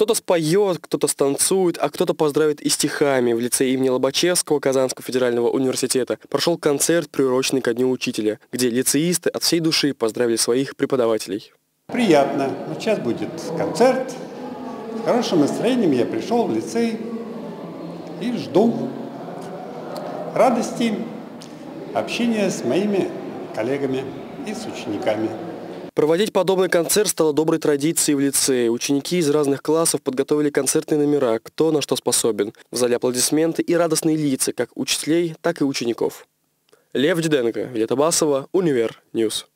Кто-то споет, кто-то станцует, а кто-то поздравит и стихами. В лицее имени Лобачевского Казанского федерального университета прошел концерт, приуроченный ко Дню учителя, где лицеисты от всей души поздравили своих преподавателей. Приятно. Сейчас будет концерт. С хорошим настроением я пришел в лицей и жду радости общения с моими коллегами и с учениками. Проводить подобный концерт стало доброй традицией в лицее. Ученики из разных классов подготовили концертные номера, кто на что способен. В зале аплодисменты и радостные лица как учителей, так и учеников. Лев Диденко, Вита Басова, Универ, Ньюс.